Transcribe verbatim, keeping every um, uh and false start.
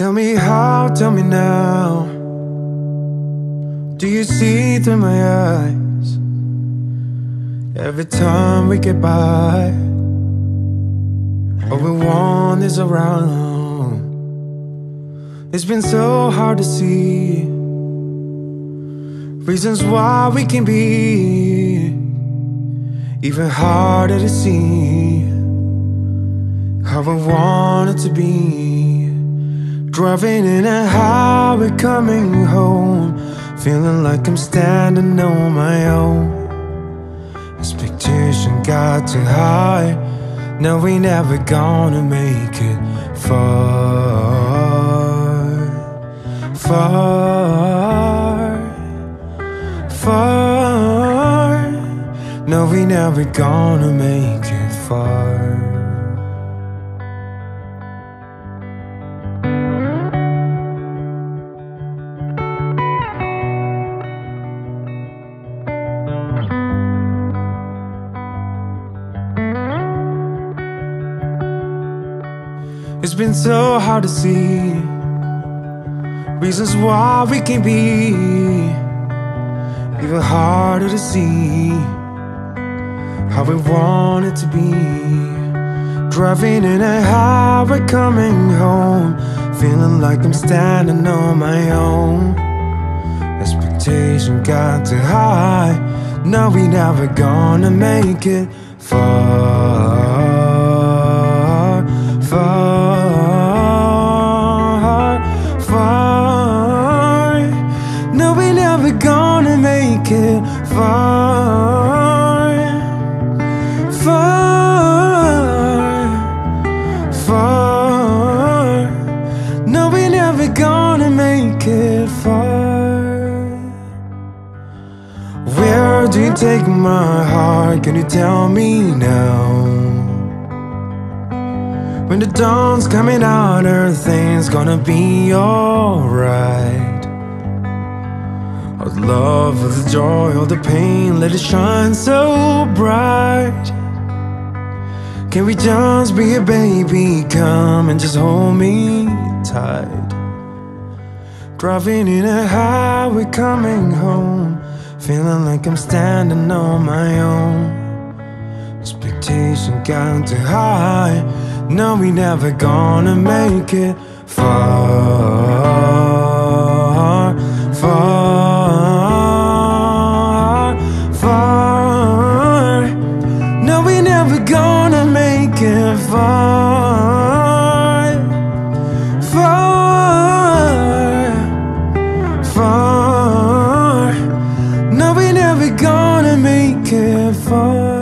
Tell me how, tell me now. Do you see through my eyes? Every time we get by, all we want is around home. It's been so hard to see reasons why we can be even harder to see how I wanted to be. Driving in a highway, coming home, feeling like I'm standing on my own. Expectation got too high, now we never gonna make it far, far, far. No, we never gonna make it far. It's been so hard to see reasons why we can be even harder to see how we want it to be. Driving in a highway, coming home, feeling like I'm standing on my own. Expectation got too high, now we never gonna make it far, far, far. No, we never gonna make it far. Where do you take my heart? Can you tell me now? When the dawn's coming out, everything's gonna be alright. All the love, all the joy, all the pain, let it shine so bright. Can we just be a baby? Come and just hold me tight. Driving in a highway, coming home, feeling like I'm standing on my own. Expectation got too high, no, we never gonna make it far, far, far. No, we never gonna make it far, far. Far. No, we never gonna make it far.